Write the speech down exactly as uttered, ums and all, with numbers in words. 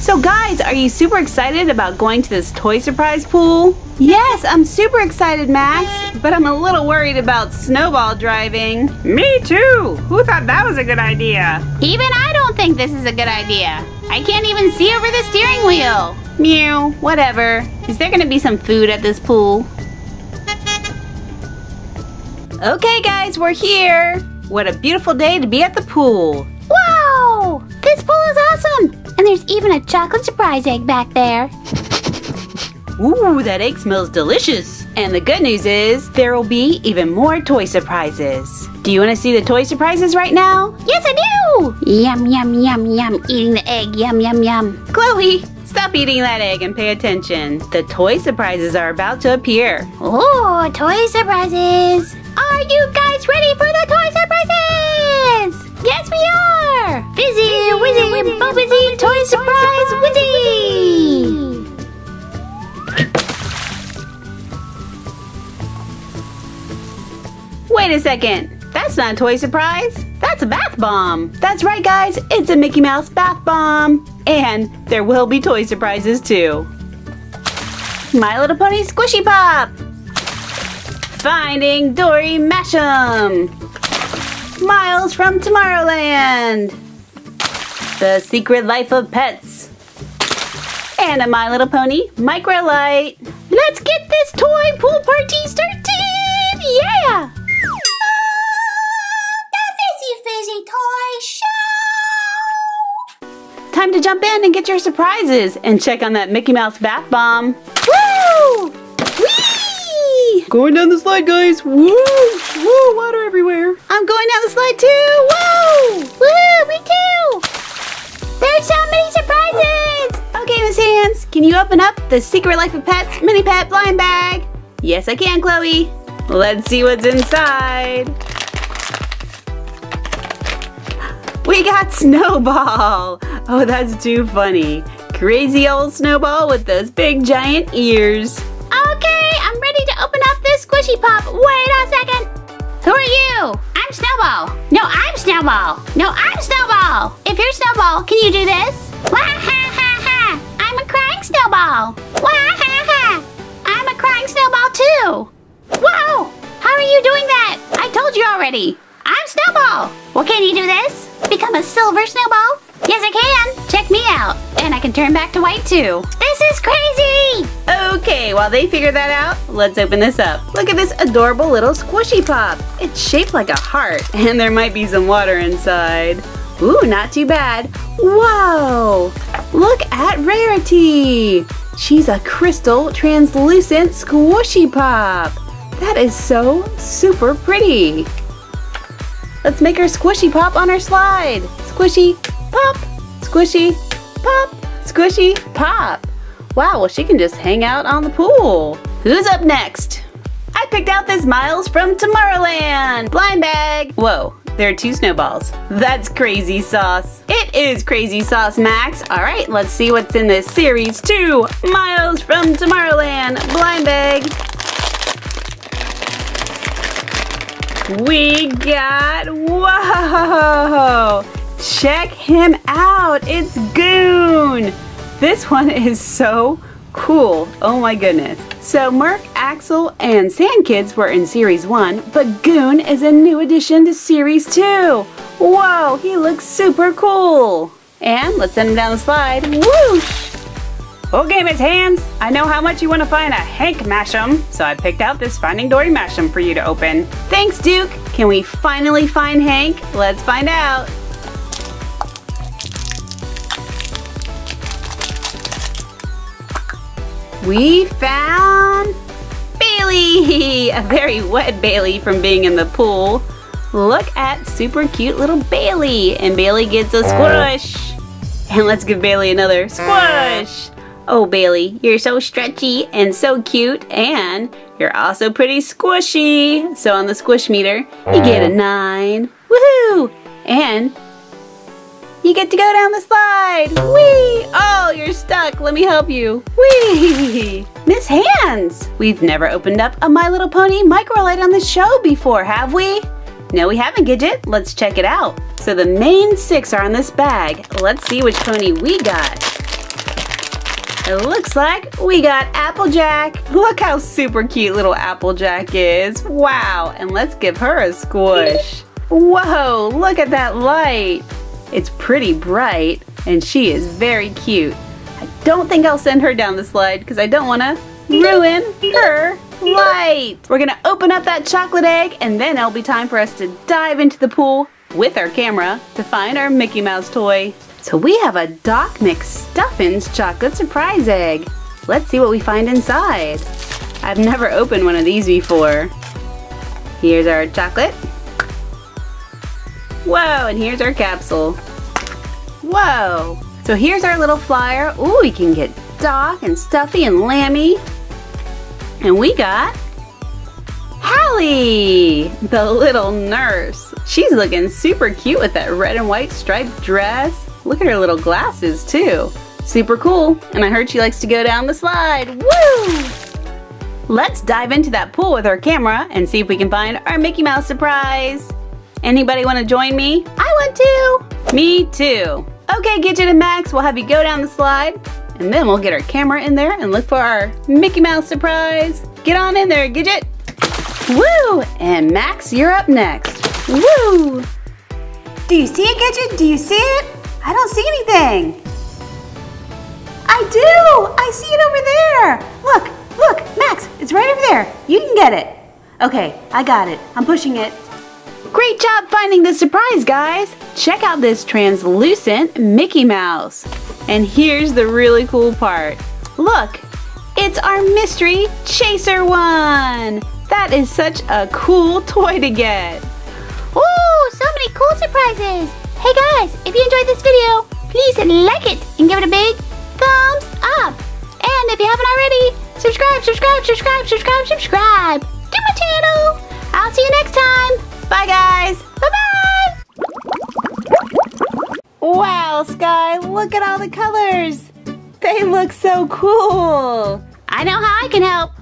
So guys, are you super excited about going to this toy surprise pool? Yes, I'm super excited, Max, but I'm a little worried about Snowball driving. Me too! Who thought that was a good idea? Even I don't think this is a good idea. I can't even see over the steering wheel. Mew, whatever. Is there gonna be some food at this pool? Okay guys, we're here. What a beautiful day to be at the pool. Wow! This pool is awesome! And there's even a chocolate surprise egg back there. Ooh, that egg smells delicious. And the good news is, there will be even more toy surprises. Do you want to see the toy surprises right now? Yes, I do! Yum, yum, yum, yum. Eating the egg. Yum, yum, yum. Chloe, stop eating that egg and pay attention. The toy surprises are about to appear. Oh, toy surprises. Are you guys ready for the toy surprises? Yes, we are! Fizzy, Wizzy, Wizzy, Bubizzy, Toy Surprise, Wizzy! Wait a second, that's not a toy surprise, that's a bath bomb. That's right guys, it's a Mickey Mouse bath bomb. And there will be toy surprises too. My Little Pony Squishy Pop. Finding Dory Mashem. Miles from Tomorrowland. The Secret Life of Pets. And a My Little Pony Micro Light. Let's get this toy pool party started, yeah! Fizzy Toy Show! Time to jump in and get your surprises and check on that Mickey Mouse bath bomb. Woo! Whee! Going down the slide, guys. Woo! Woo! Water everywhere. I'm going down the slide too. Woo! Woo! Me too! There's so many surprises! Okay, Miss Hands, can you open up the Secret Life of Pets mini pet blind bag? Yes, I can, Chloe. Let's see what's inside. We got Snowball! Oh, that's too funny. Crazy old Snowball with those big giant ears. Okay, I'm ready to open up this squishy pop. Wait a second. Who are you? I'm Snowball. No, I'm Snowball. No, I'm Snowball. If you're Snowball, can you do this? Wah-ha-ha-ha! I'm a crying Snowball. Wah-ha-ha! I'm a crying Snowball too. Whoa! How are you doing that? I told you already. I'm Snowball. Well, can you do this? Become a silver snowball? Yes, I can. Check me out. And I can turn back to white too. This is crazy. Okay, while they figure that out, let's open this up. Look at this adorable little squishy pop. It's shaped like a heart, and there might be some water inside. Ooh, not too bad. Whoa, look at Rarity. She's a crystal translucent squishy pop. That is so super pretty. Let's make her squishy pop on her slide. Squishy pop, squishy pop, squishy pop. Wow, well she can just hang out on the pool. Who's up next? I picked out this Miles from Tomorrowland blind bag. Whoa, there are two snowballs. That's crazy sauce. It is crazy sauce, Max. All right, let's see what's in this series two Miles from Tomorrowland blind bag. We got, whoa, check him out, it's Goon. This one is so cool, oh my goodness. So Merc, Axel, and Sand Kids were in series one, but Goon is a new addition to series two. Whoa, he looks super cool. And let's send him down the slide, whoosh. Okay, Miss Hands, I know how much you want to find a Hank Mashem, so I picked out this Finding Dory Mashem for you to open. Thanks, Duke. Can we finally find Hank? Let's find out. We found Bailey, a very wet Bailey from being in the pool. Look at super cute little Bailey, and Bailey gets a squish. And let's give Bailey another squish. Oh, Bailey, you're so stretchy and so cute, and you're also pretty squishy. So on the squish meter, you get a nine. Woohoo! And you get to go down the slide. Whee! Oh, you're stuck. Let me help you. Whee! Miss Hands! We've never opened up a My Little Pony Microlight on the show before, have we? No, we haven't, Gidget. Let's check it out. So the main six are in this bag. Let's see which pony we got. It looks like we got Applejack. Look how super cute little Applejack is. Wow, and let's give her a squish. Whoa, look at that light. It's pretty bright, and she is very cute. I don't think I'll send her down the slide because I don't want to ruin her light. We're going to open up that chocolate egg, and then it'll be time for us to dive into the pool with our camera to find our Mickey Mouse toy. So we have a Doc McStuffins chocolate surprise egg. Let's see what we find inside. I've never opened one of these before. Here's our chocolate. Whoa, and here's our capsule. Whoa. So here's our little flyer. Ooh, we can get Doc and Stuffy and Lambie. And we got Hallie, the little nurse. She's looking super cute with that red and white striped dress. Look at her little glasses too. Super cool. And I heard she likes to go down the slide. Woo! Let's dive into that pool with our camera and see if we can find our Mickey Mouse surprise. Anybody want to join me? I want to! Me too! Okay, Gidget and Max, we'll have you go down the slide, and then we'll get our camera in there and look for our Mickey Mouse surprise. Get on in there, Gidget! Woo! And Max, you're up next. Woo! Do you see it, Gidget? Do you see it? I don't see anything. I do! I see it over there! Look, look, Max, it's right over there. You can get it. Okay, I got it. I'm pushing it. Great job finding the surprise, guys! Check out this translucent Mickey Mouse. And here's the really cool part. Look, it's our mystery chaser one. That is such a cool toy to get. Ooh, so many cool surprises. Hey guys, if you enjoyed this video, please like it and give it a big thumbs up. And if you haven't already, subscribe, subscribe, subscribe, subscribe, subscribe to my channel. I'll see you next time. Bye guys! Bye-bye! Wow, Sky, look at all the colors! They look so cool! I know how I can help!